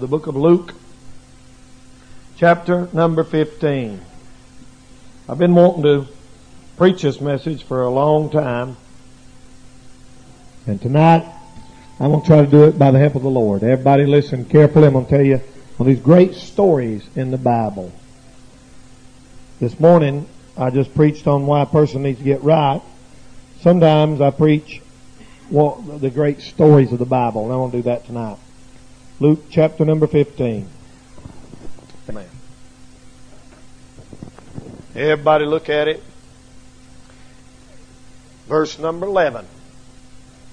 to the book of Luke, chapter number 15. I've been wanting to preach this message for a long time, and tonight I'm going to try to do it by the help of the Lord. Everybody listen carefully. I'm going to tell you all these great stories in the Bible. This morning I just preached on why a person needs to get right. Sometimes I preach the great stories of the Bible, and I want to do that tonight. Luke chapter number 15. Amen. Everybody look at it. Verse number 11.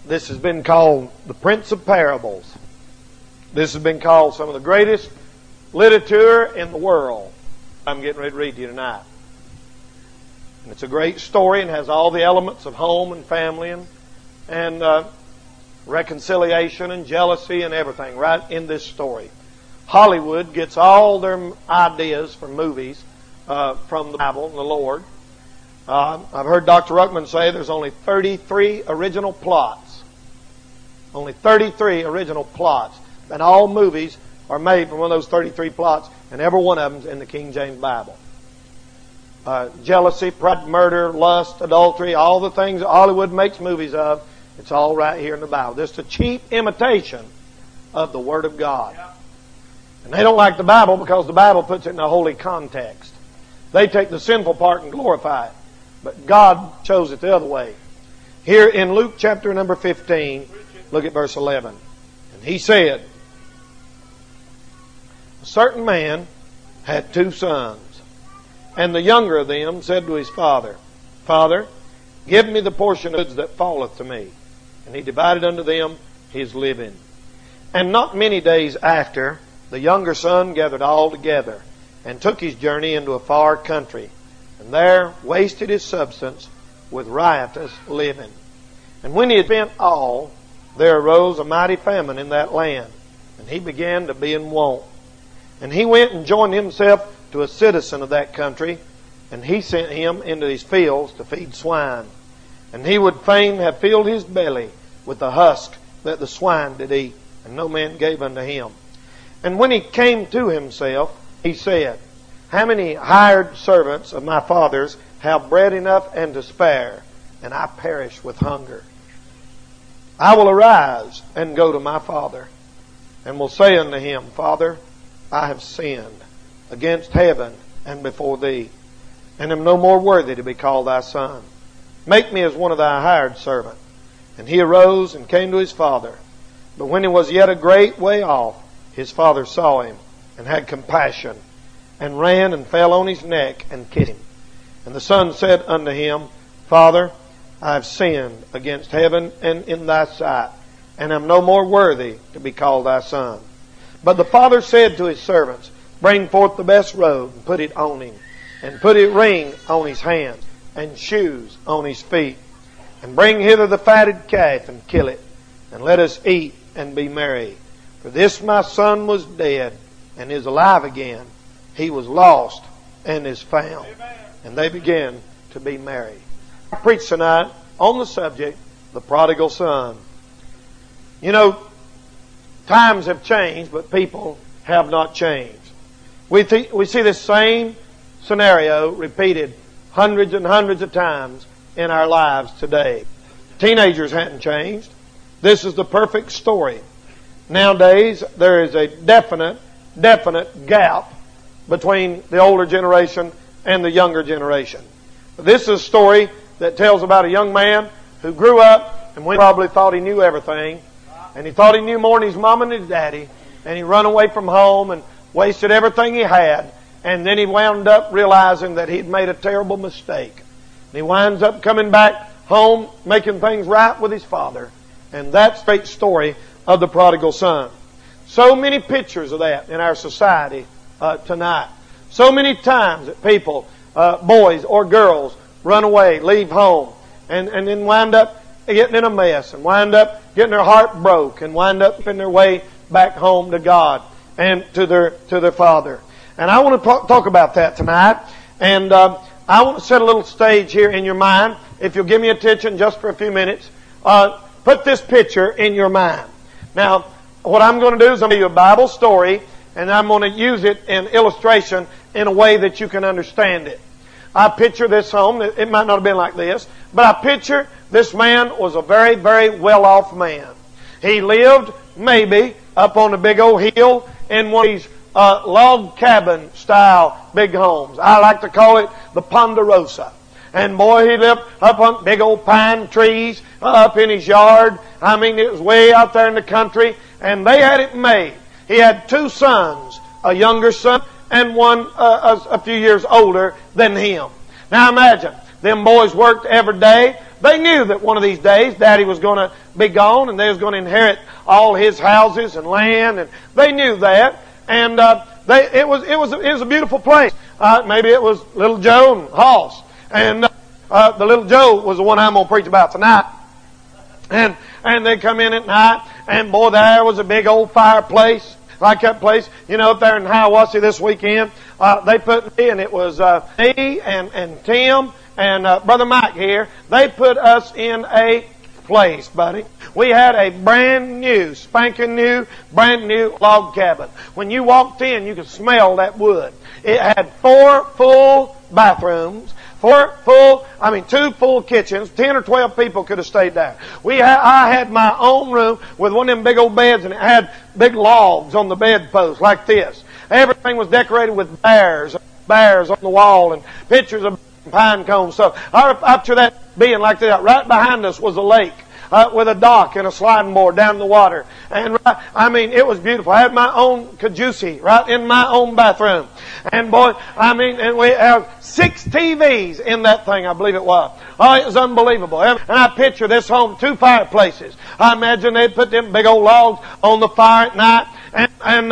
This has been called the Prince of Parables. This has been called some of the greatest literature in the world. I'm getting ready to read to you tonight. And it's a great story and has all the elements of home and family and reconciliation and jealousy and everything right in this story. Hollywood gets all their ideas for movies from the Bible and the Lord. I've heard Dr. Ruckman say there's only 33 original plots. Only 33 original plots. And all movies are made from one of those 33 plots, and every one of them's in the King James Bible. Jealousy, pride, murder, lust, adultery, all the things that Hollywood makes movies of, it's all right here in the Bible. Just a cheap imitation of the Word of God. And they don't like the Bible because the Bible puts it in a holy context. They take the sinful part and glorify it. But God chose it the other way. Here in Luke chapter number 15, look at verse 11. And he said, a certain man had two sons. And the younger of them said to his father, Father, give me the portion of goods that falleth to me. And he divided unto them his living. And not many days after, the younger son gathered all together, and took his journey into a far country, and there wasted his substance with riotous living. And when he had spent all, there arose a mighty famine in that land, and he began to be in want. And he went and joined himself to a citizen of that country, and he sent him into his fields to feed swine. And he would fain have filled his belly with the husk that the swine did eat, and no man gave unto him. And when he came to himself, he said, how many hired servants of my father's have bread enough and to spare, and I perish with hunger? I will arise and go to my father, and will say unto him, Father, I have sinned against heaven and before thee, and am no more worthy to be called thy son. Make me as one of thy hired servants. And he arose and came to his father. But when he was yet a great way off, his father saw him, and had compassion, and ran and fell on his neck and kissed him. And the son said unto him, Father, I have sinned against heaven and in thy sight, and am no more worthy to be called thy son. But the father said to his servants, bring forth the best robe, and put it on him, and put a ring on his hand, and shoes on his feet. And bring hither the fatted calf, and kill it, and let us eat and be merry. For this my son was dead, and is alive again. He was lost, and is found. Amen. And they began to be merry. I preach tonight on the subject, the prodigal son. You know, times have changed, but people have not changed. We see this same scenario repeated hundreds and hundreds of times in our lives today. Teenagers hadn't changed. This is the perfect story. Nowadays, there is a definite gap between the older generation and the younger generation. This is a story that tells about a young man who grew up and probably thought he knew everything, and he thought he knew more than his mom and his daddy, and he ran away from home and wasted everything he had, and then he wound up realizing that he'd made a terrible mistake. And he winds up coming back home, making things right with his father. And that's the great story of the prodigal son. So many pictures of that in our society tonight. So many times that people, boys or girls, run away, leave home, and then wind up getting in a mess, and wind up getting their heart broke, and wind up in their way back home to God and to their father. And I want to talk about that tonight. And I want to set a little stage here in your mind. If you'll give me attention just for a few minutes, put this picture in your mind. Now, What I'm going to do is I'm going to give you a Bible story, and I'm going to use it in illustration in a way that you can understand it. I picture this home. It might not have been like this, but I picture this man was a very, very well-off man. He lived, maybe, up on the big old hill in one of these log cabin-style big homes. I like to call it the Ponderosa. And boy, he lived up on big old pine trees up in his yard. I mean, it was way out there in the country, and they had it made. He had two sons, a younger son and one a few years older than him. Now imagine, them boys worked every day. They knew that one of these days Daddy was going to be gone and they was going to inherit all his houses and land. And they knew that. And it was a beautiful place. Maybe it was Little Joe and Hoss. And the Little Joe was the one I'm going to preach about tonight. And they come in at night, and boy, there was a big old fireplace, like that place, you know, up there in Hiawassee this weekend. They put me, and it was me and Tim and Brother Mike here. They put us in a place, buddy. We had a brand new, spanking new, brand new log cabin. When you walked in, you could smell that wood. It had four full bathrooms. Two full kitchens. 10 or 12 people could have stayed there. I had my own room with one of them big old beds, and it had big logs on the bedpost like this. Everything was decorated with bears on the wall, and pictures of pine cones. So I picture that being like that. Right behind us was a lake with a dock and a sliding board down the water. And it was beautiful. I had my own kajussi right in my own bathroom. And boy, and we had 6 TVs in that thing, I believe it was. Oh, it was unbelievable. And I picture this home, 2 fireplaces. I imagine they put them big old logs on the fire at night, and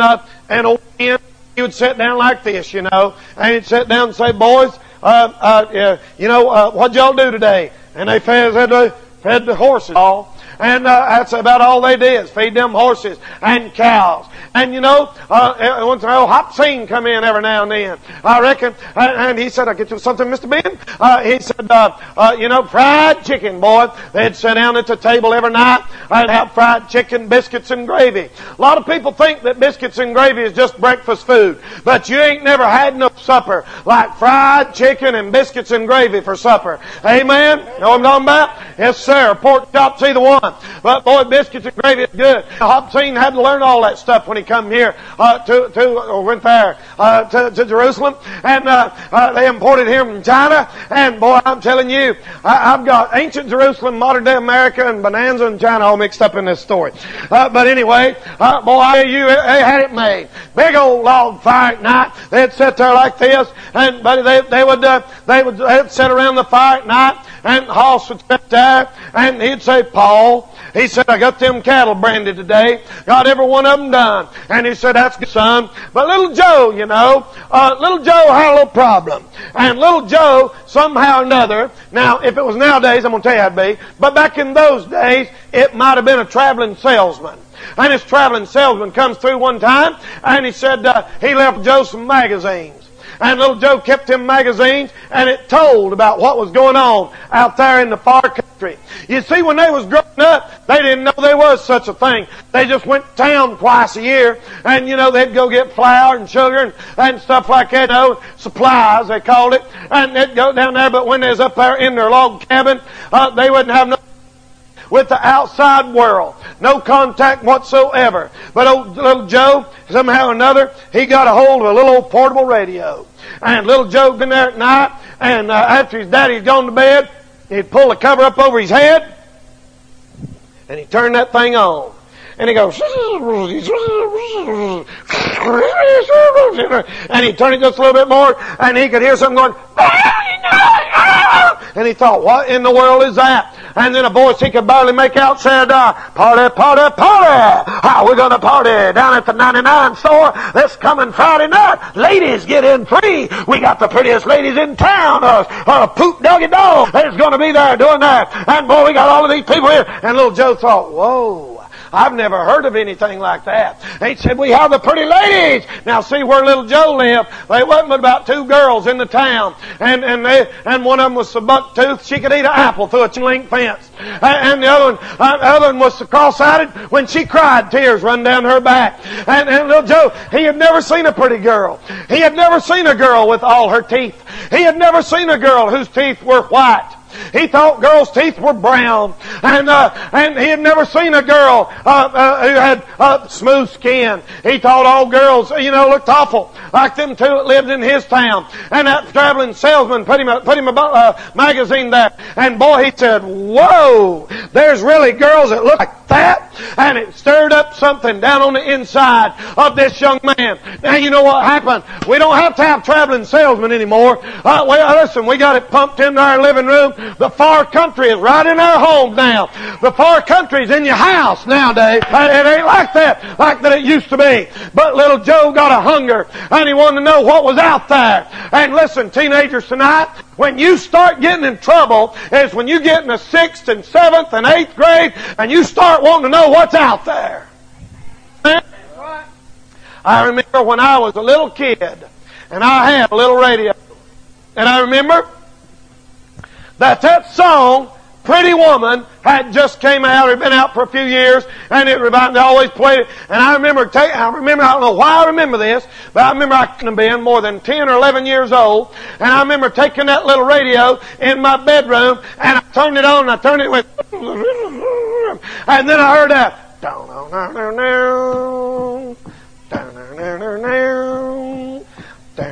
old man, he would sit down like this, you know, and he'd sit down and say, "Boys, what'd y'all do today?" And they fed the horses all. And that's about all they did, is feed them horses and cows. And you know, once an old Hop Scene come in every now and then, I reckon. And he said, "I'll get you something, Mr. Ben." He said, fried chicken, boy. They'd sit down at the table every night. I'd have fried chicken, biscuits, and gravy. A lot of people think that biscuits and gravy is just breakfast food. But you ain't never had no supper like fried chicken and biscuits and gravy for supper. Amen? Know what I'm talking about? Yes, sir. Pork chops, either one. But boy, biscuits and gravy is good. Hop Scene had to learn all that stuff when he come here to Jerusalem, and they imported him from China. And boy, I'm telling you, I've got ancient Jerusalem, modern day America, and Bonanza and China all mixed up in this story. But anyway, they had it made. Big old log fire at night. They'd sit there like this, and buddy, they'd sit around the fire at night, and Hoss would sit there, and he'd say, "Paul," he said, "I got them cattle branded today. Got every one of them done." And he said, "That's good, son." But Little Joe, Little Joe had a little problem. And Little Joe, somehow or another, now, if it was nowadays, I'm going to tell you how it'd be, but back in those days, it might have been a traveling salesman. And his traveling salesman comes through one time, and he said he left Joe some magazines. And Little Joe kept him magazines, and it told about what was going on out there in the far country. You see, when they was growing up, they didn't know there was such a thing. They just went to town twice a year, and, they'd go get flour and sugar and stuff like that, supplies, they called it, and they'd go down there. But when they was up there in their log cabin, they wouldn't have no with the outside world. No contact whatsoever. But old Little Joe, somehow or another, he got a hold of a little old portable radio. And Little Joe been there at night, and after his daddy's gone to bed, he'd pull the cover up over his head, and he'd turn that thing on. And he goes, and he turned it just a little bit more, and he could hear something going, and he thought, "What in the world is that?" And then a voice he could barely make out said, "Party, party, party! We're gonna party down at the 99 store this coming Friday night. Ladies get in free. We got the prettiest ladies in town. Poop doggy dog. It's gonna be there doing that. And boy, we got all of these people here." And Little Joe thought, "Whoa." I've never heard of anything like that. They said, we have the pretty ladies. Now see where little Joe lived. They wasn't but about two girls in the town. And one of them was the bucktooth. She could eat an apple through a chain-link fence. And the other one was the cross-eyed. When she cried, tears run down her back. And little Joe, he had never seen a pretty girl. He had never seen a girl with all her teeth. He had never seen a girl whose teeth were white. He thought girls' teeth were brown. And he had never seen a girl who had smooth skin. He thought all girls, you know, looked awful, like them two that lived in his town. And that traveling salesman put him a magazine there. And boy, he said, whoa, there's really girls that look like that? And it stirred up something down on the inside of this young man. Now, you know what happened? We don't have to have traveling salesmen anymore. Well, listen, we got it pumped into our living room. The far country is right in our home now. The far country is in your house nowadays. It ain't like that, it used to be. But little Joe got a hunger, and he wanted to know what was out there. And listen, teenagers tonight, when you start getting in trouble is when you get in the 6th and 7th and 8th grade, and you start wanting to know what's out there. I remember when I was a little kid, and I had a little radio. And I remember that song, Pretty Woman, had just came out. It had been out for a few years, and it revived. They always played it. And I don't know why I remember this, but I remember I couldn't have been more than 10 or 11 years old, and I remember taking that little radio in my bedroom, and I turned it on, and it went, and then I heard that. And I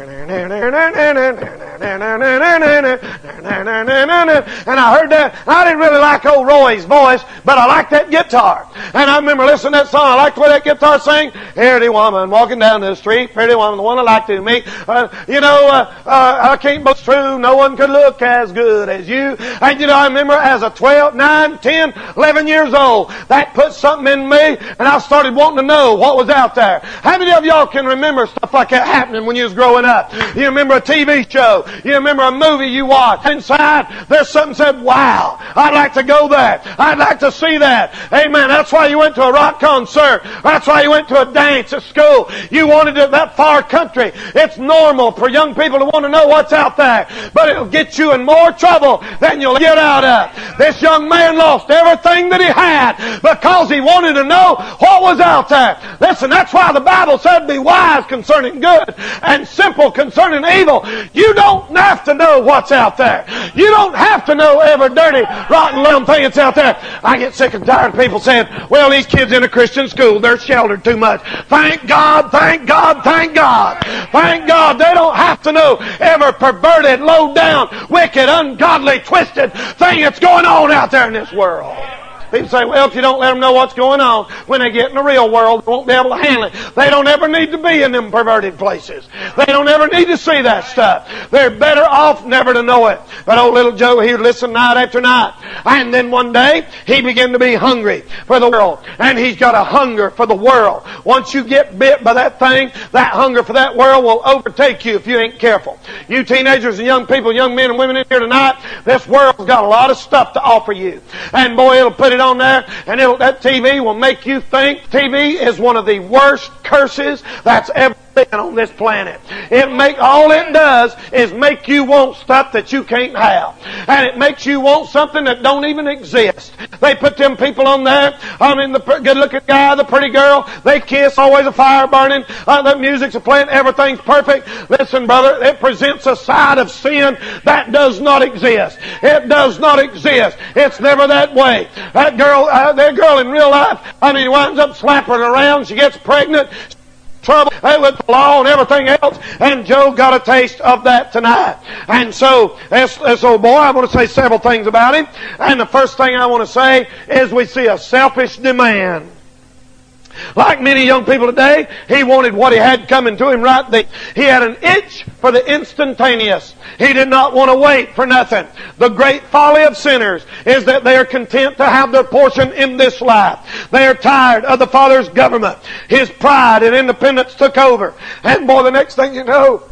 heard that. I didn't really like old Roy's voice, but I liked that guitar. And I remember listening to that song. I liked the way that guitar sang. Pretty woman walking down the street. Pretty woman, the one I like to meet. I can't believe it's true. No one could look as good as you. And you know, I remember as a 12, 9, 10, 11 years old, that put something in me, and I started wanting to know what was out there. How many of y'all can remember stuff like that happening when you was growing up? You remember a TV show. You remember a movie you watched. Inside, there's something said, wow, I'd like to go there. I'd like to see that. Amen. That's why you went to a rock concert. That's why you went to a dance at school. You wanted to, that far country. It's normal for young people to want to know what's out there. But it'll get you in more trouble than you'll get out of. This young man lost everything that he had because he wanted to know what was out there. Listen, that's why the Bible said be wise concerning good and simple concerning evil. You don't have to know what's out there. You don't have to know every dirty, rotten little thing that's out there. I get sick and tired of people saying, well, these kids in a Christian school, they're sheltered too much. Thank God, thank God, thank God. Thank God they don't have to know every perverted, low-down, wicked, ungodly, twisted thing that's going on out there in this world. People say, well, if you don't let them know what's going on, when they get in the real world, they won't be able to handle it. They don't ever need to be in them perverted places. They don't ever need to see that stuff. They're better off never to know it. But old little Joe, he would listen night after night. And then one day, he began to be hungry for the world. And he's got a hunger for the world. Once you get bit by that thing, that hunger for that world will overtake you if you ain't careful. You teenagers and young people, young men and women in here tonight, this world's got a lot of stuff to offer you. And boy, it'll put it on there, and that TV will make you think. TV is one of the worst curses that's ever been on this planet. All it does is make you want stuff that you can't have. And it makes you want something that don't even exist. They put them people on there. I mean, the good-looking guy, the pretty girl, they kiss, always a fire burning, the music's playing, everything's perfect. Listen, brother, it presents a side of sin that does not exist. It does not exist. It's never that way. That girl in real life, I mean, winds up slapping around, she gets pregnant, trouble with the law and everything else, and Joe got a taste of that tonight. And so, this old boy, I want to say several things about him. And the first thing I want to say is we see a selfish demand. Like many young people today, he wanted what he had coming to him right there. He had an itch for the instantaneous. He did not want to wait for nothing. The great folly of sinners is that they are content to have their portion in this life. They are tired of the Father's government. His pride and independence took over. And boy, the next thing you know,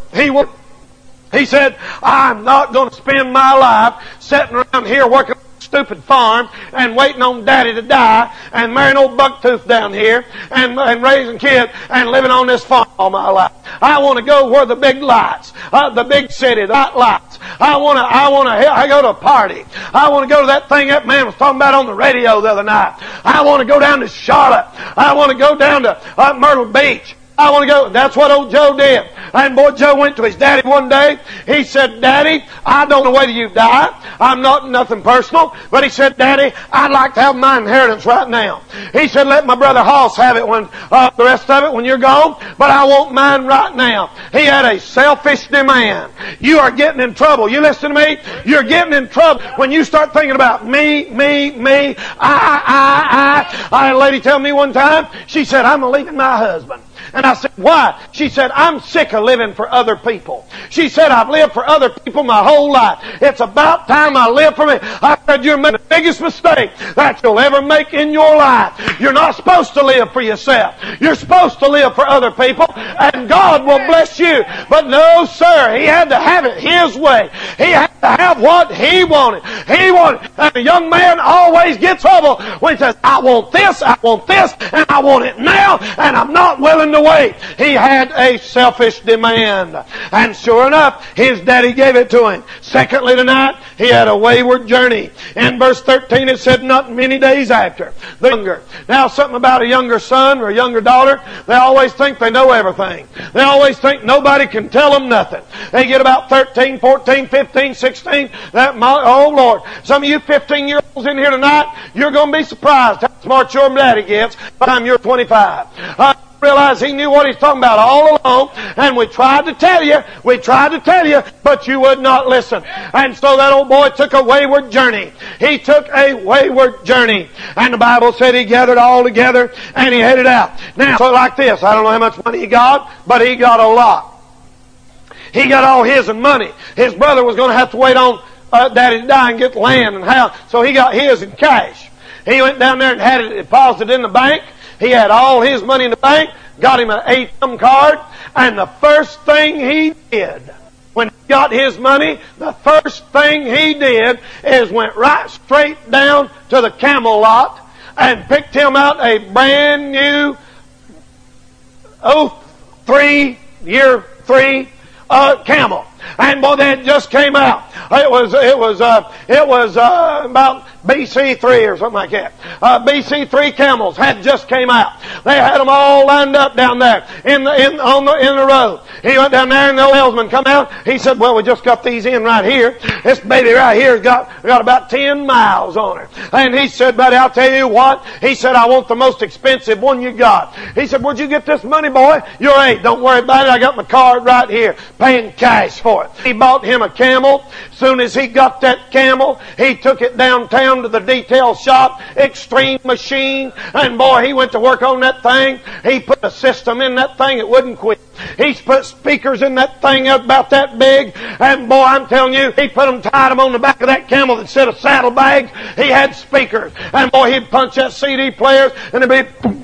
he said, I'm not going to spend my life sitting around here working stupid farm and waiting on Daddy to die and marrying old Bucktooth down here and raising kids and living on this farm all my life. I want to go where the big lights, the big city, the hot lights. I go to a party. I want to go to that thing that man was talking about on the radio the other night. I want to go down to Charlotte. I want to go down to Myrtle Beach. I want to go. That's what old Joe did. And boy, Joe went to his daddy one day. He said, Daddy, I don't know whether you die. I'm not nothing personal. But he said, Daddy, I'd like to have my inheritance right now. He said, let my brother Hoss have it when the rest of it when you're gone. But I want mine right now. He had a selfish demand. You are getting in trouble. You listen to me? You're getting in trouble when you start thinking about me, me, me, I had a lady tell me one time, she said, I'm leaving my husband. And I said, why? She said, I'm sick of living for other people. She said, I've lived for other people my whole life. It's about time I live for me. I said, you're making the biggest mistake that you'll ever make in your life. You're not supposed to live for yourself. You're supposed to live for other people, and God will bless you. But no, sir, he had to have it his way. He had to have what he wanted. He wanted. And a young man always gets trouble when he says, I want this, and I want it now, and I'm not willing to wait. He had a selfish demand. And sure enough, his daddy gave it to him. Secondly tonight, he had a wayward journey. In verse 13 it said, not many days after, the younger. Now something about a younger son or a younger daughter, they always think they know everything. They always think nobody can tell them nothing. They get about 13, 14, 15, 16. Oh Lord, some of you 15-year-olds in here tonight, you're going to be surprised how smart your daddy gets by the time you're 25. Realize he knew what he's talking about all along, and we tried to tell you, but you would not listen. And so that old boy took a wayward journey. He took a wayward journey. And the Bible said he gathered all together and he headed out. Now, so like this, I don't know how much money he got, but he got a lot. He got all his and money. His brother was going to have to wait on Daddy to die and get land and house, so he got his in cash. He went down there and had it deposited in the bank. He had all his money in the bank, got him an ATM card, and the first thing he did when he got his money, the first thing he did is went right straight down to the camel lot and picked him out a brand new 3-year camel. And boy, that just came out. It was about BC 3 or something like that. BC 3 camels had just came out. They had them all lined up down there in the road. He went down there and the salesman come out. He said, "Well, we just got these in right here. This baby right here's got about 10 miles on her." And he said, "Buddy, I'll tell you what." He said, "I want the most expensive one you got." He said, "Where'd you get this money, boy?" "You're eight. Don't worry about it. I got my card right here, paying cash for it." He bought him a camel. Soon as he got that camel, he took it downtown to the detail shop, Extreme Machine, and boy, he went to work on that thing. He put a system in that thing, it wouldn't quit. He put speakers in that thing about that big, and boy, I'm telling you, he put them, tied them on the back of that camel that said a saddlebag. He had speakers, and boy, he'd punch that CD players, and it'd be boom,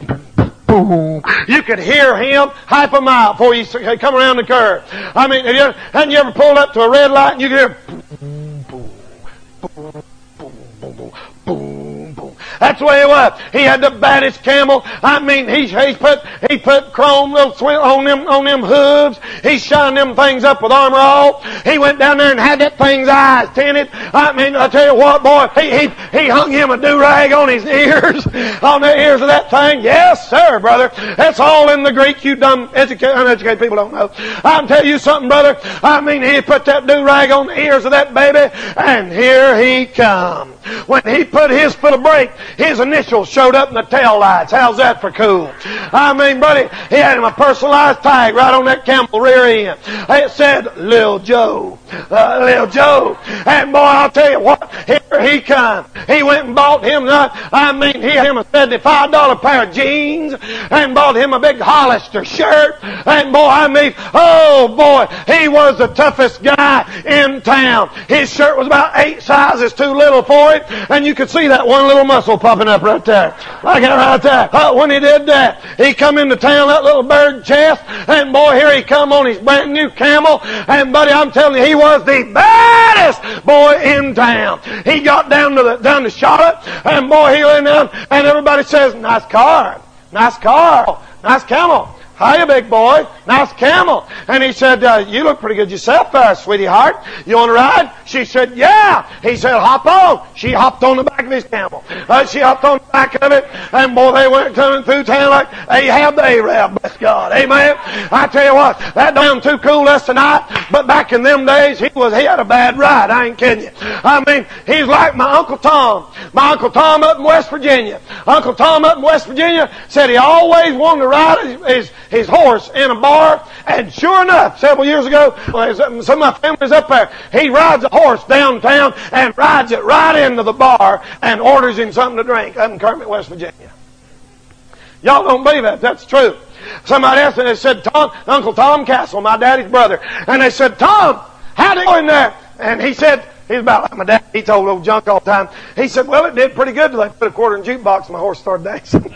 boom. You could hear him half a mile before you come around the curve. I mean, hadn't you ever pulled up to a red light and you could hear boom, boom, boom, boom, boom, boom, boom, boom. That's the way it was. He had the baddest camel. I mean, he put chrome little swing on them hooves. He shined them things up with armor all. He went down there and had that thing's eyes tinted. I mean, I tell you what, boy, he hung him a do-rag on his ears, on the ears of that thing. Yes, sir, brother. That's all in the Greek, you dumb, uneducated people don't know. I'll tell you something, brother. I mean, he put that do-rag on the ears of that baby, and here he come. When he put his foot of brake, his initials showed up in the tail lights. How's that for cool? I mean, buddy, he had him a personalized tag right on that camel rear end. It said, Little Joe. Little Joe. And boy, I'll tell you what, here he come. He went and bought him, I mean, he had him a $75 pair of jeans and bought him a big Hollister shirt. And boy, I mean, oh boy, he was the toughest guy in town. His shirt was about 8 sizes too little for him, and you could see that one little muscle popping up right there. Like that right there. When he did that, he come into town, that little bird chest, and boy, here he come on his brand new camel. And buddy, I'm telling you, he was the baddest boy in town. He he got down to Charlotte, and boy, he went down, and everybody says, "Nice car, nice car, nice camel. Hiya, big boy. Nice camel." And he said, "You look pretty good yourself there, sweetheart. You want to ride?" She said, "Yeah." He said, "Hop on." She hopped on the back of his camel. She hopped on the back of it. And boy, they went coming through town like Ahab the Arab. Bless God. Amen. I tell you what, that don't sound too cool us tonight, but back in them days, he had a bad ride. I ain't kidding you. I mean, he's like my Uncle Tom. My Uncle Tom up in West Virginia. Uncle Tom up in West Virginia said he always wanted to ride his horse in a bar, and sure enough, several years ago, some of my family's up there, he rides a horse downtown and rides it right into the bar and orders him something to drink up in Kermit, West Virginia. Y'all don't believe that. That's true. Somebody asked me, they said, "Tom, Uncle Tom Castle, my daddy's brother." And they said, "Tom, how'd it go in there?" And he said, he's about like my dad, he told old junk all the time. He said, "Well, it did pretty good till I put a quarter in the jukebox and my horse started dancing."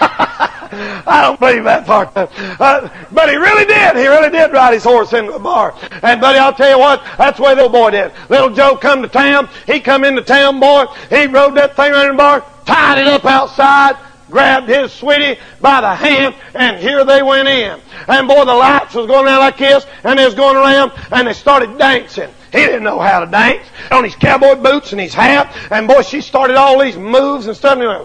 I don't believe that part. But he really did. He really did ride his horse into the bar. And, buddy, I'll tell you what, that's the way the little boy did. Little Joe come to town. He come into town, boy. He rode that thing around the bar, tied it up outside, grabbed his sweetie by the hand, and here they went in. And, boy, the lights was going out like this, and they was going around, and they started dancing. He didn't know how to dance. On his cowboy boots and his hat, and, boy, she started all these moves and stuff, and he went,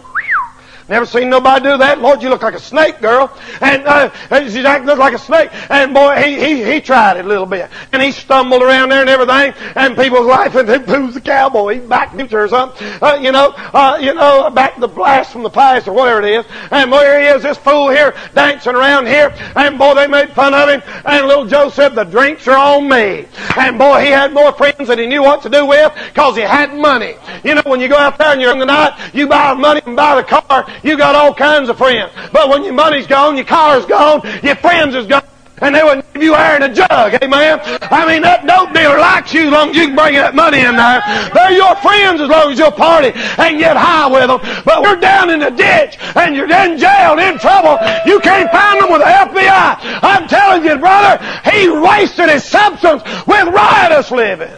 "Never seen nobody do that. Lord, you look like a snake, girl." And she looked like a snake. And boy, he tried it a little bit. And he stumbled around there and everything. And people's life, and who's the cowboy? He's back future or something. Back the blast from the past or whatever it is. And boy, here he is, this fool here, dancing around here. And boy, they made fun of him. And little Joe said, "The drinks are on me." And boy, he had more friends than he knew what to do with because he had money. You know, when you go out there and you're in the night, you borrow money and buy the car. You got all kinds of friends. But when your money's gone, your car's gone, your friends is gone, and they wouldn't give you air in a jug, amen? I mean, that dope dealer likes you as long as you can bring that money in there. They're your friends as long as you'll party and get high with them. But when you're down in the ditch and you're in jail, in trouble, you can't find them with the FBI. I'm telling you, brother, he wasted his substance with riotous living.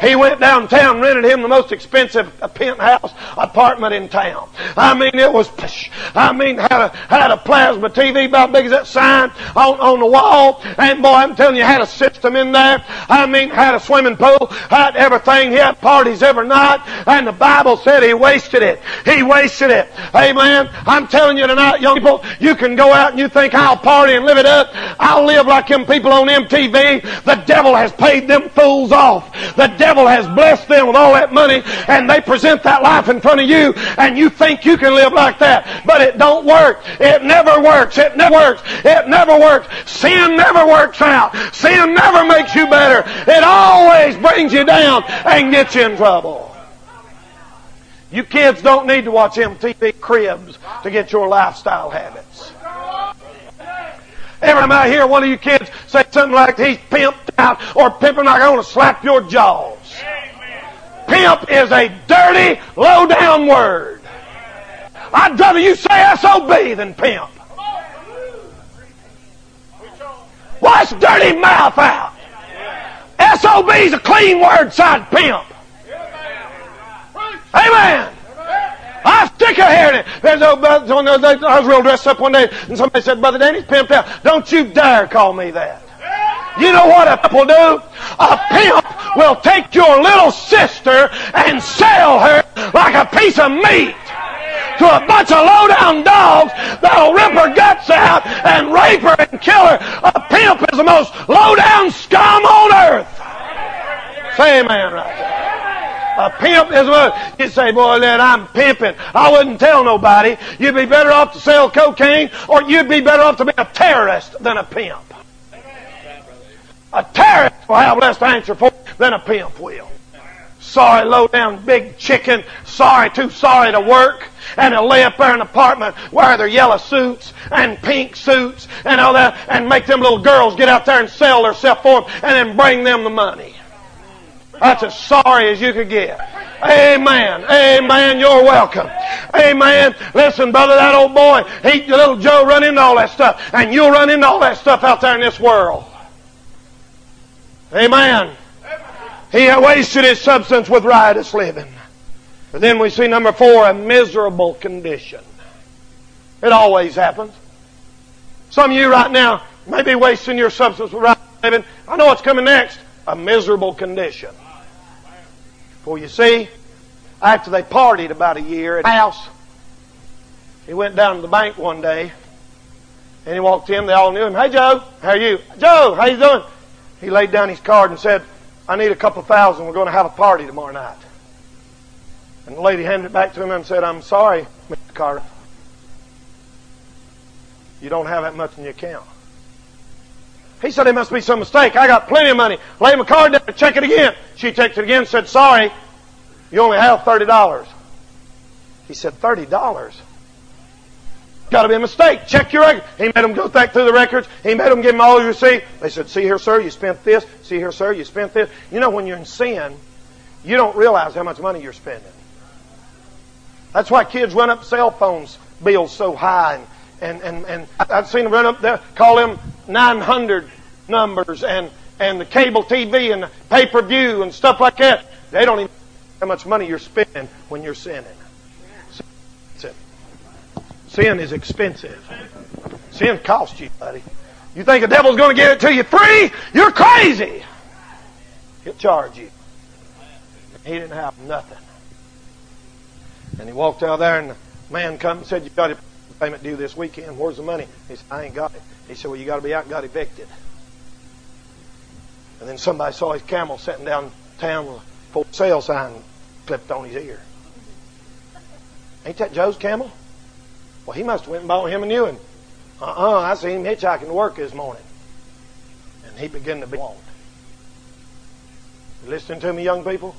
He went downtown, rented him the most expensive penthouse apartment in town. I mean, it was, I mean, had a plasma TV about big as that sign on the wall. And boy, I'm telling you, had a system in there. I mean, had a swimming pool, had everything. He had parties every night. And the Bible said he wasted it. He wasted it. Amen. I'm telling you tonight, young people, you can go out and you think, "I'll party and live it up. I'll live like them people on MTV. The devil has paid them fools off. The devil has blessed them with all that money, and they present that life in front of you, and you think you can live like that, but it don't work. It never works. It never works. It never works. Sin never works out. Sin never makes you better. It always brings you down and gets you in trouble. You kids don't need to watch MTV Cribs to get your lifestyle habits. Every time I hear one of you kids say something like, "He's pimped out," or "pimping," I'm going to slap your jaws. Amen. Pimp is a dirty, low-down word. I'd rather you say SOB than pimp. Wash dirty mouth out. SOB's a clean word, side pimp. Amen. I'm sick of hearing it. I was real dressed up one day, and somebody said, "Brother Danny's pimped out." Don't you dare call me that. You know what a pimp will do? A pimp will take your little sister and sell her like a piece of meat to a bunch of low-down dogs that'll rip her guts out and rape her and kill her. A pimp is the most low-down scum on earth. Say amen right there. A pimp is what you say, "Boy, then I'm pimping." I wouldn't tell nobody. You'd be better off to sell cocaine, or you'd be better off to be a terrorist than a pimp. A terrorist will have less to answer for than a pimp will. Sorry, low-down big chicken. Sorry, too sorry to work. And they'll lay up there in an apartment wearing their yellow suits and pink suits and all that, and make them little girls get out there and sell themselves for them and then bring them the money. That's as sorry as you could get. Amen. Amen. You're welcome. Amen. Listen, brother, that old boy, little Joe, run into all that stuff. And you'll run into all that stuff out there in this world. Amen. He wasted his substance with riotous living. And then we see number 4, a miserable condition. It always happens. Some of you right now may be wasting your substance with riotous living. I know what's coming next. A miserable condition. For you see, after they partied about a year at his house, he went down to the bank one day and he walked in. They all knew him. Hey, Joe, how are you? Joe, how you doing? He laid down his card and said, I need a couple thousand. We're going to have a party tomorrow night. And the lady handed it back to him and said, I'm sorry, Mr. Carter. You don't have that much in your account. He said, there must be some mistake. I got plenty of money. Lay my card down and check it again. She checked it again and said, sorry, you only have $30. He said, $30? Got to be a mistake. Check your record. He made them go back through the records. He made them give them all your receipt. They said, see here, sir, you spent this. See here, sir, you spent this. You know, when you're in sin, you don't realize how much money you're spending. That's why kids run up cell phones bills so high. And I've seen them run up there, call them 900 numbers and the cable TV and the pay-per-view and stuff like that. They don't even know how much money you're spending when you're sinning. Sin is expensive. Sin costs you, buddy. You think the devil's going to give it to you free? You're crazy. He'll charge you. He didn't have nothing. And he walked out there, and the man come and said, you got your payment due this weekend. Where's the money? He said, I ain't got it. He said, well, you got to be out and got evicted. And then somebody saw his camel sitting downtown with a for sale sign clipped on his ear. Ain't that Joe's camel? Well, he must have went and bought him a new one. I seen him hitchhiking to work this morning. And he began to be warned. You listening to me, young people?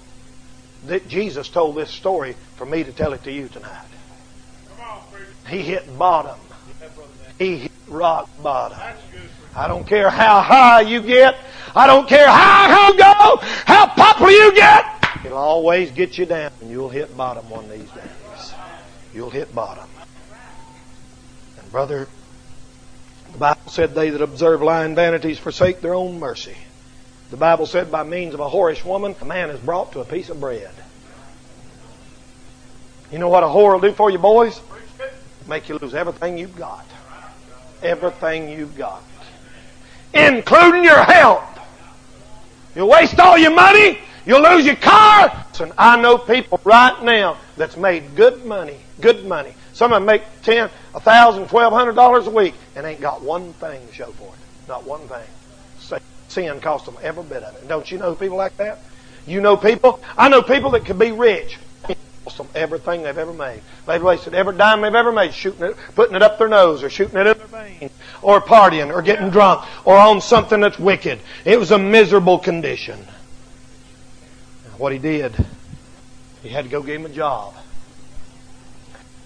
That Jesus told this story for me to tell it to you tonight. He hit bottom. He hit rock bottom. I don't care how high you get. I don't care how high you go, how popular you get. It'll always get you down. And you'll hit bottom one of these days. You'll hit bottom. Brother, the Bible said they that observe lying vanities forsake their own mercy. The Bible said by means of a whorish woman, a man is brought to a piece of bread. You know what a whore will do for you, boys? Make you lose everything you've got. Everything you've got. Including your health. You'll waste all your money. You'll lose your car. And I know people right now that's made good money. Good money. Some of them make $10,000, $1,000, $1,200 a week and ain't got one thing to show for it. Not one thing. Sin cost them every bit of it. Don't you know people like that? You know people? I know people that could be rich. It cost them everything they've ever made. They've wasted every dime they've ever made shooting it, putting it up their nose or shooting it in their veins or partying or getting drunk or on something that's wicked. It was a miserable condition. And what he did, he had to go give him a job.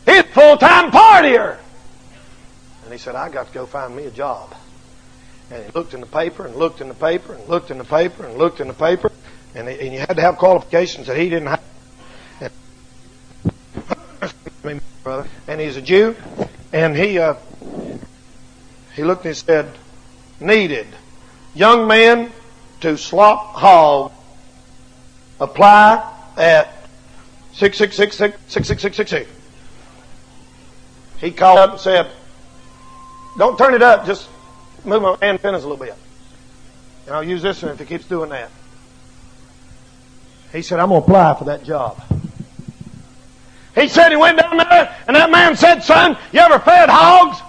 He's a full-time partier. And he said, I got to go find me a job. And he looked in the paper and looked in the paper and looked in the paper and looked in the paper. And you had to have qualifications that he didn't have. And he's a Jew. And he looked and he said, needed young man to slop hog. Apply at 6666666. He called up and said, don't turn it up, just move my antennas a little bit. And I'll use this one if he keeps doing that. He said, I'm going to apply for that job. He said he went down there and that man said, son, you ever fed hogs?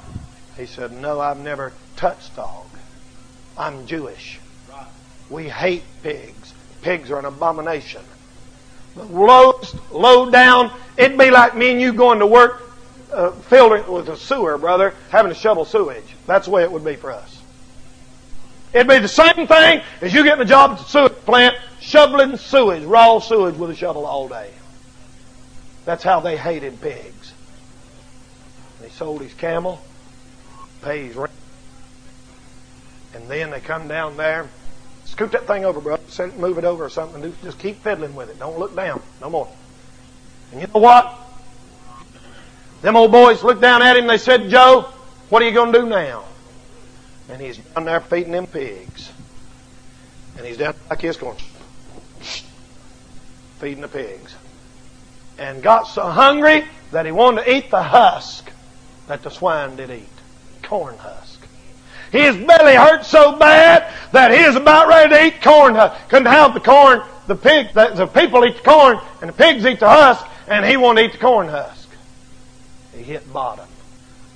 He said, no, I've never touched hog. I'm Jewish. We hate pigs. Pigs are an abomination. The lowest, low down, it'd be like me and you going to work filled it with a sewer, brother, having to shovel sewage. That's the way it would be for us. It'd be the same thing as you getting a job at the sewage plant, shoveling sewage, raw sewage with a shovel all day. That's how they hated pigs. And he sold his camel, paid his rent, and then they come down there, scoop that thing over, brother, set it, move it over or something, just keep fiddling with it. Don't look down, no more. And you know what? Them old boys looked down at him and they said, Joe, what are you going to do now? And he's down there feeding them pigs. And he's down like this going, feeding the pigs. And got so hungry that he wanted to eat the husk that the swine did eat. Corn husk. His belly hurt so bad that he was about ready to eat corn husk. Couldn't help the corn. The people eat the corn and the pigs eat the husk, and he wanted to eat the corn husk. He hit bottom.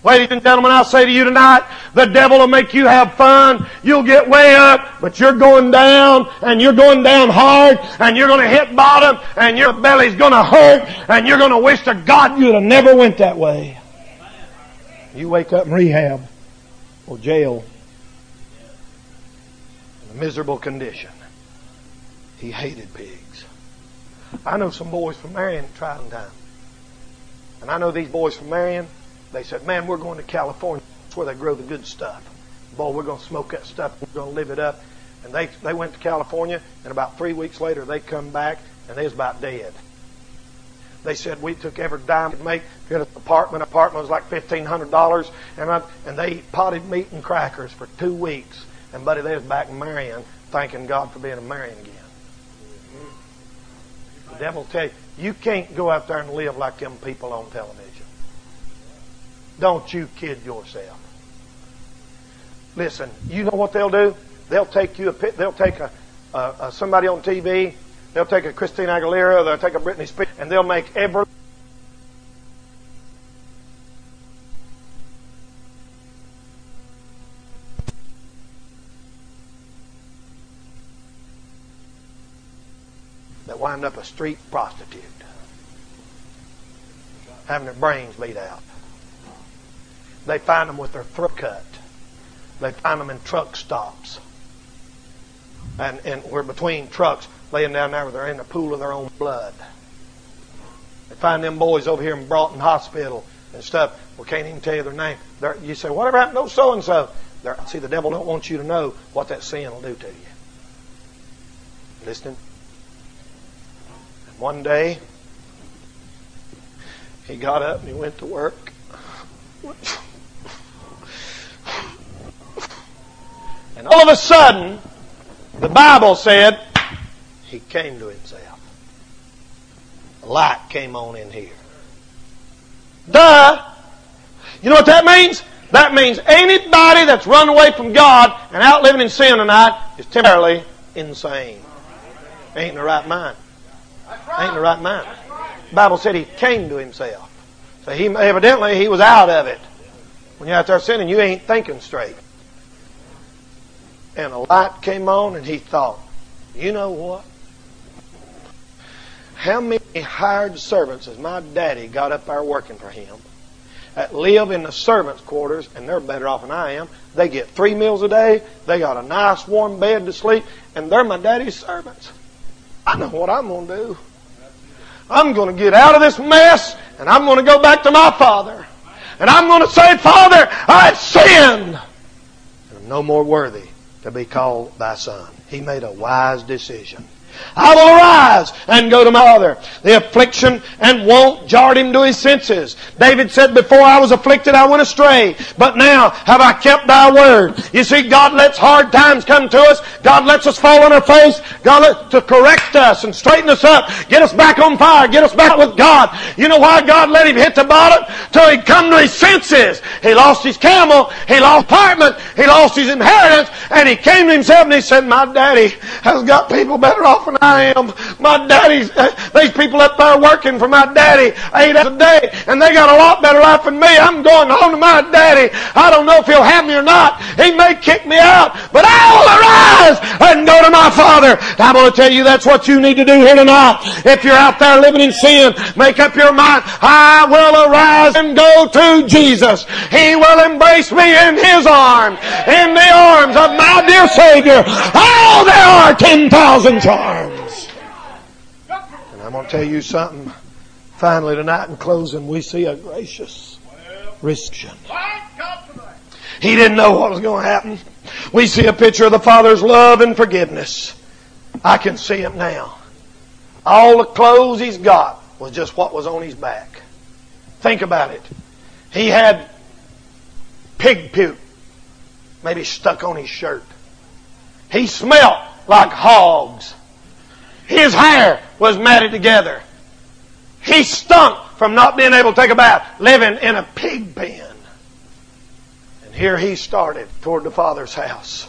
Ladies and gentlemen, I say to you tonight, the devil will make you have fun. You'll get way up, but you're going down, and you're going down hard, and you're going to hit bottom, and your belly's going to hurt, and you're going to wish to God you'd have never went that way. You wake up in rehab or jail in a miserable condition. He hated pigs. I know some boys from Marion at Trident Time. And I know these boys from Marion. They said, man, we're going to California. That's where they grow the good stuff. Boy, we're going to smoke that stuff. We're going to live it up. And they went to California, and about 3 weeks later, they come back, and they was about dead. They said, we took every dime we could make. We had an apartment. Apartment was like $1,500. And they eat potted meat and crackers for 2 weeks. And, buddy, they was back in Marion, thanking God for being in Marion again. The devil will tell you, you can't go out there and live like them people on television. Don't you kid yourself. Listen, you know what they'll do? They'll take you. They'll take somebody on TV. They'll take a Christina Aguilera. They'll take a Britney Spears, and they'll make every that wind up a street prostitute, having their brains beat out. They find them with their throat cut. They find them in truck stops. And we're between trucks, laying down there, they're in a pool of their own blood. They find them boys over here in Broughton Hospital and stuff. We can't even tell you their name. You say, whatever happened to so-and-so? See, the devil don't want you to know what that sin will do to you. Listening? And one day, he got up and he went to work. And all of a sudden, the Bible said, he came to himself. A light came on in here. Duh! You know what that means? That means anybody that's run away from God and out living in sin tonight is temporarily insane. Ain't in the right mind. Ain't in the right mind. The Bible said he came to himself. So evidently he was out of it. When you're out there sinning, you ain't thinking straight. And a light came on, and he thought, you know what? How many hired servants has my daddy got up there working for him that live in the servants' quarters, and they're better off than I am. They get 3 meals a day. They got a nice warm bed to sleep, and they're my daddy's servants. I know what I'm going to do. I'm going to get out of this mess, and I'm going to go back to my father. And I'm going to say, Father, I sinned. And I'm no more worthy to be called thy son. He made a wise decision. I will arise and go to my father. The affliction and want jarred him to his senses. David said, before I was afflicted, I went astray. But now have I kept thy word. You see, God lets hard times come to us. God lets us fall on our face. God lets to correct us and straighten us up. Get us back on fire. Get us back with God. You know why God let him hit the bottom? Till he'd come to his senses. He lost his camel. He lost apartment. He lost his inheritance. And he came to himself and he said, my daddy has got people better off than I am. My daddy's, these people up there working for my daddy 8 hours a day, and they got a lot better life than me. I'm going home to my daddy. I don't know if he'll have me or not. He may kick me out, but I'll arise and go to my father. I'm going to tell you that's what you need to do here tonight. If you're out there living in sin, make up your mind. I will arise and go to Jesus. He will embrace me in His arms, in the arms of my dear Savior. Oh, there are 10,000 charms. And I'm going to tell you something. Finally, tonight in closing, we see a gracious reception. He didn't know what was going to happen. We see a picture of the Father's love and forgiveness. I can see him now. All the clothes he's got was just what was on his back. Think about it. He had pig puke maybe stuck on his shirt. He smelt like hogs. His hair was matted together. He stunk from not being able to take a bath, living in a pig pen. And here he started toward the Father's house.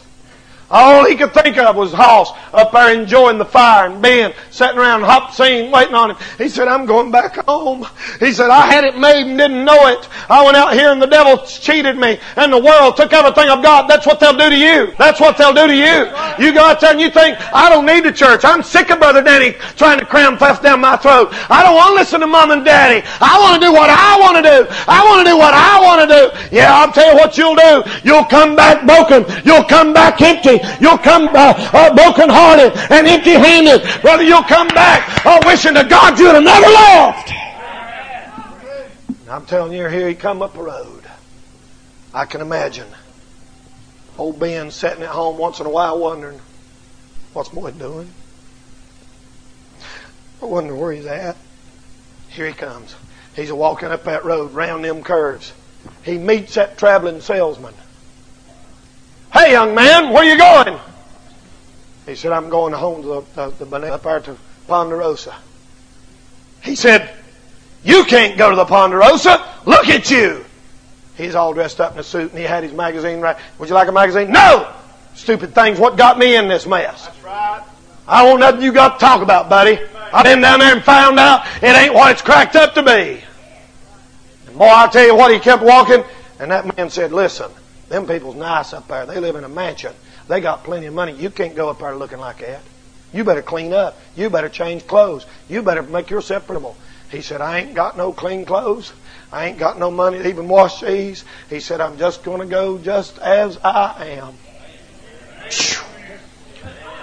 All he could think of was Hoss up there enjoying the fire and Ben sitting around hop scene waiting on him. He said, I'm going back home. He said, I had it made and didn't know it. I went out here and the devil cheated me and the world took everything I've got. That's what they'll do to you. That's what they'll do to you. You go out there and you think, I don't need the church. I'm sick of Brother Danny trying to cram flesh down my throat. I don't want to listen to Mom and Daddy. I want to do what I want to do. I want to do what I want to do. Yeah, I'll tell you what you'll do. You'll come back broken. You'll come back empty. You'll come back broken-hearted and empty-handed. Brother, you'll come back wishing to God you'd have never left. And I'm telling you, here he come up the road. I can imagine old Ben sitting at home once in a while wondering, what's boy doing? I wonder where he's at. Here he comes. He's walking up that road, round them curves. He meets that traveling salesman. Hey, young man, where you going? He said, I'm going home to the Bonanza up there to Ponderosa. He said, you can't go to the Ponderosa. Look at you. He's all dressed up in a suit and he had his magazine right. Would you like a magazine? No! Stupid things, what got me in this mess? That's right. I want nothing you got to talk about, buddy. I've been down there and found out it ain't what it's cracked up to be. And boy, I'll tell you what, he kept walking and that man said, listen, them people's nice up there. They live in a mansion. They got plenty of money. You can't go up there looking like that. You better clean up. You better change clothes. You better make yourself presentable. He said, I ain't got no clean clothes. I ain't got no money to even wash these. He said, I'm just going to go just as I am.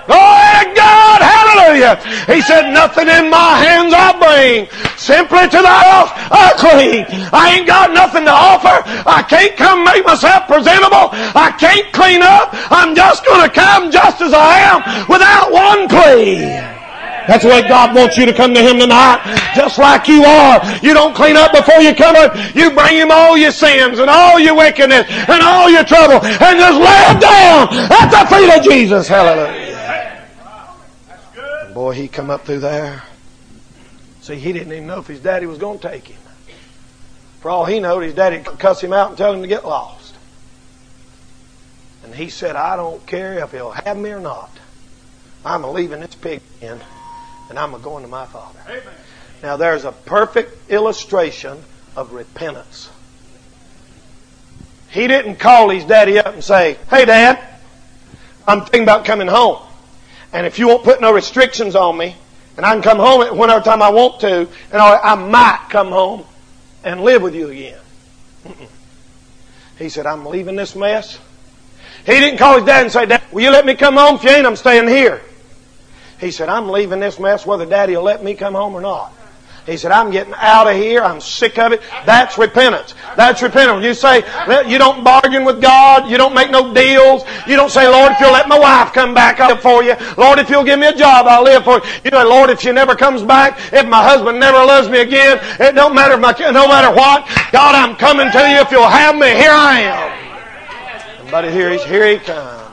Glory to God! Hallelujah! He said, nothing in my hands I bring. Simply to thy house I clean. I ain't got nothing to offer. I can't come make myself presentable. I can't clean up. I'm just going to come just as I am without one plea. That's the way God wants you to come to Him tonight, just like you are. You don't clean up before you come up. You bring Him all your sins and all your wickedness and all your trouble and just lay it down at the feet of Jesus. Hallelujah. And boy, he come up through there. See, he didn't even know if his daddy was going to take him. For all he knowed, his daddy could cuss him out and tell him to get lost. And he said, I don't care if he'll have me or not. I'm leaving this pig pen. And I'm going to my Father. Amen. Now there's a perfect illustration of repentance. He didn't call his daddy up and say, hey Dad, I'm thinking about coming home. And if you won't put no restrictions on me, and I can come home at whenever time I want to, and I might come home and live with you again. Mm-mm. He said, I'm leaving this mess. He didn't call his dad and say, Dad, will you let me come home? If you ain't, I'm staying here. He said, I'm leaving this mess whether Daddy will let me come home or not. He said, I'm getting out of here. I'm sick of it. That's repentance. That's repentance. You say, you don't bargain with God. You don't make no deals. You don't say, Lord, if you'll let my wife come back, I'll live for you. Lord, if you'll give me a job, I'll live for you. You know, Lord, if she never comes back, if my husband never loves me again, it don't matter if no matter what, God, I'm coming to you. If you'll have me, here I am. And buddy, here he come.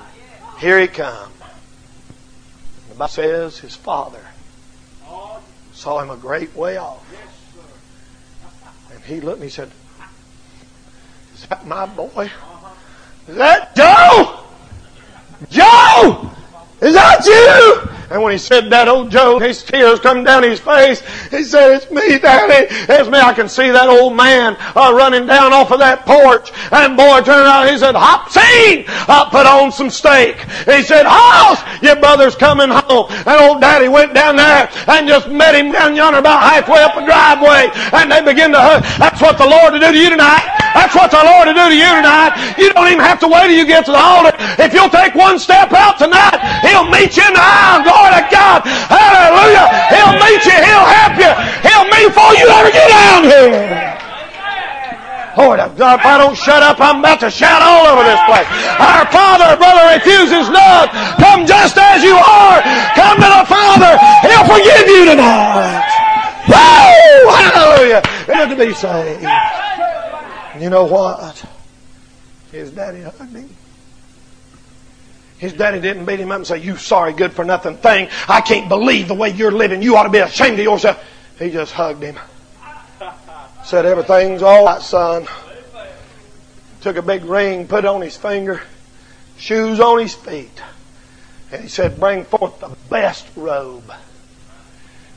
Here he come. The Bible says his father saw him a great way off. And he looked and he said, is that my boy? Is that Joe? Joe! Is that you? And when he said that, old Joe, his tears come down his face. He said, it's me, Daddy. It's me. I can see that old man running down off of that porch. And boy, turned out, he said, Hopsy, I put on some steak. He said, Hoss, your brother's coming home. And old Daddy went down there and just met him down yonder about halfway up the driveway. And they begin to hug. That's what the Lord will do to you tonight. That's what the Lord will do to you tonight. You don't even have to wait till you get to the altar. If you'll take one step out tonight, He'll meet you in the aisle. Glory to God. Hallelujah. He'll meet you. He'll help you. He'll meet you before you ever get down here. Lord, if I don't shut up, I'm about to shout all over this place. Our Father, brother, refuses not. Come just as you are. Come to the Father. He'll forgive you tonight. Woo! Hallelujah. It's good to be saved. And you know what? His daddy hugged him. His daddy didn't beat him up and say, "You sorry good for nothing thing. I can't believe the way you're living. You ought to be ashamed of yourself." He just hugged him. Said, "Everything's all right, son." Took a big ring, put it on his finger, shoes on his feet. And he said, "Bring forth the best robe."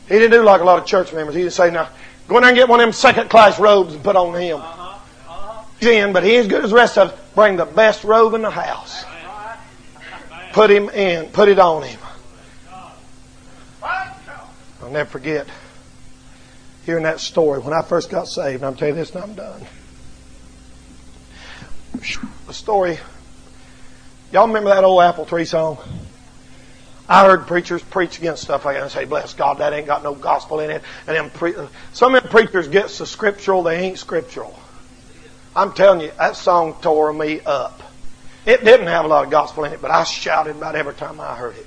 He didn't do like a lot of church members. He didn't say, "Now, go in there and get one of them second-class robes and put on him." He's in, but he ain't as good as the rest of us. Bring the best robe in the house. Put him in. Put it on him. I'll never forget hearing that story when I first got saved. And I'm telling you this and I'm done. The story. Y'all remember that old apple tree song? I heard preachers preach against stuff like that and say, "Bless God, that ain't got no gospel in it." And them some of them preachers gets the scriptural, they ain't scriptural. I'm telling you, that song tore me up. It didn't have a lot of gospel in it, but I shouted about every time I heard it.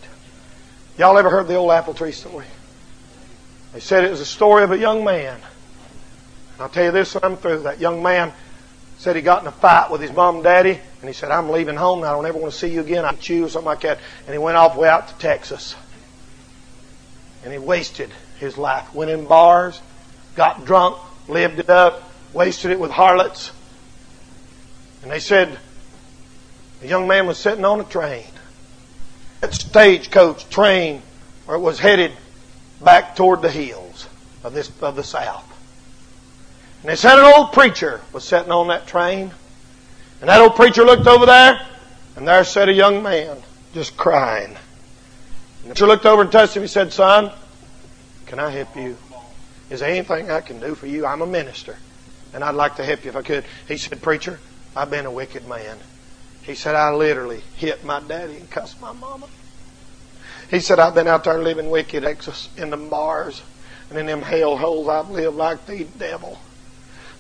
Y'all ever heard the old apple tree story? They said it was a story of a young man. And I'll tell you this when I'm through. That young man said he got in a fight with his mom and daddy, and he said, "I'm leaving home and I don't ever want to see you again. I'll chew," or something like that. And he went off way out to Texas. And he wasted his life. Went in bars, got drunk, lived it up, wasted it with harlots. And they said the young man was sitting on a train. That stagecoach train where it was headed back toward the hills of the South. And they said an old preacher was sitting on that train. And that old preacher looked over there, and there sat a young man just crying. And the preacher looked over and touched him. He said, "Son, can I help you? Is there anything I can do for you? I'm a minister, and I'd like to help you if I could." He said, "Preacher, I've been a wicked man." He said, "I literally hit my daddy and cussed my mama." He said, "I've been out there living wicked in them bars and in them hell holes. I've lived like the devil."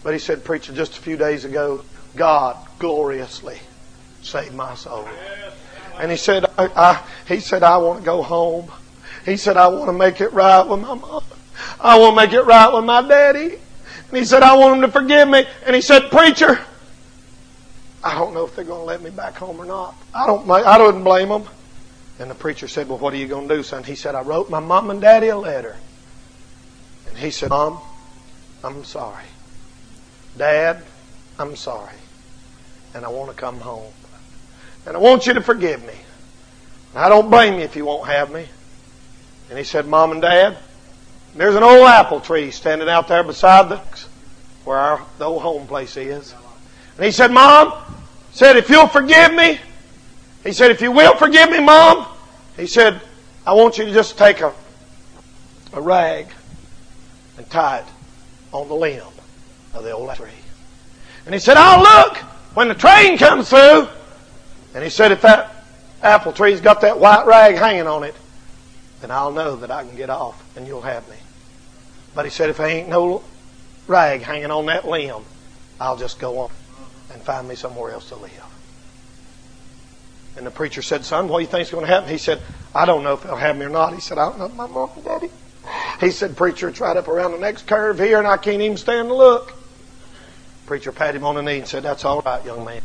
But he said, "Preacher, just a few days ago, God gloriously saved my soul." And he said, I want to go home. He said, "I want to make it right with my mama. I want to make it right with my daddy." And he said, "I want him to forgive me." And he said, "Preacher, I don't know if they're going to let me back home or not. I don't blame them." And the preacher said, "Well, what are you going to do, son?" He said, "I wrote my mom and daddy a letter." And he said, "Mom, I'm sorry. Dad, I'm sorry. And I want to come home. And I want you to forgive me. And I don't blame you if you won't have me." And he said, "Mom and Dad, there's an old apple tree standing out there beside where the old home place is." And he said, "Mom," said, "if you'll forgive me," he said, "if you will forgive me, Mom," he said, "I want you to just take a rag and tie it on the limb of the old tree." And he said, "I'll look when the train comes through." And he said, "If that apple tree's got that white rag hanging on it, then I'll know that I can get off and you'll have me. But," he said, "if there ain't no rag hanging on that limb, I'll just go on and find me somewhere else to live." And the preacher said, "Son, what do you think's going to happen?" He said, "I don't know if they'll have me or not." He said, "I don't know my mom and daddy." He said, "Preacher, it's right up around the next curve here and I can't even stand to look." Preacher patted him on the knee and said, "That's all right, young man.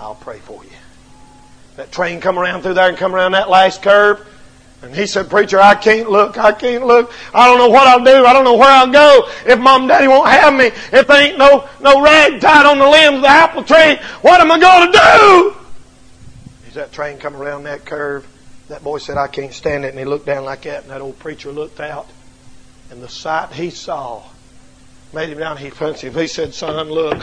I'll pray for you." That train come around through there and come around that last curve. And he said, "Preacher, I can't look. I can't look. I don't know what I'll do. I don't know where I'll go if Mom and Daddy won't have me. If there ain't no rag tied on the limbs of the apple tree, what am I going to do?" As that train come around that curve, that boy said, "I can't stand it." And he looked down like that. And that old preacher looked out. And the sight he saw made him down. He punched him. He said, "Son, look.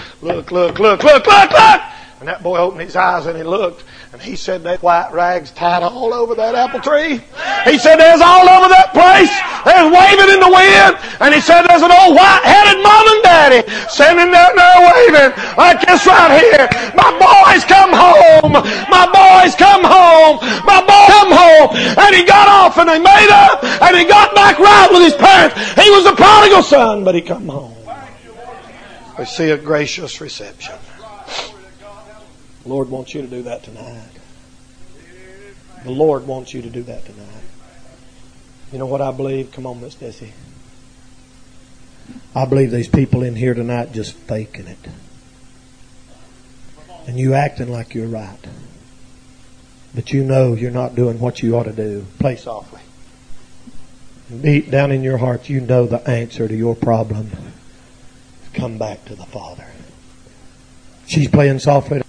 And that boy opened his eyes and he looked. And he said, "That white rag's tied all over that apple tree." He said, "There's all over that place. There's waving in the wind." And he said, "There's an old white-headed mom and daddy standing down there waving like this right here. My boy's come home. My boy's come home. My boy's come home." And he got off and they made up. And he got back right with his parents. He was a prodigal son, but he come home. We see a gracious reception. The Lord wants you to do that tonight. The Lord wants you to do that tonight. You know what I believe? Come on, Miss Desi. I believe these people in here tonight just faking it. And you acting like you're right. that you know you're not doing what you ought to do, play softly. Deep down in your heart, you know the answer to your problem. Come back to the Father. She's playing softly.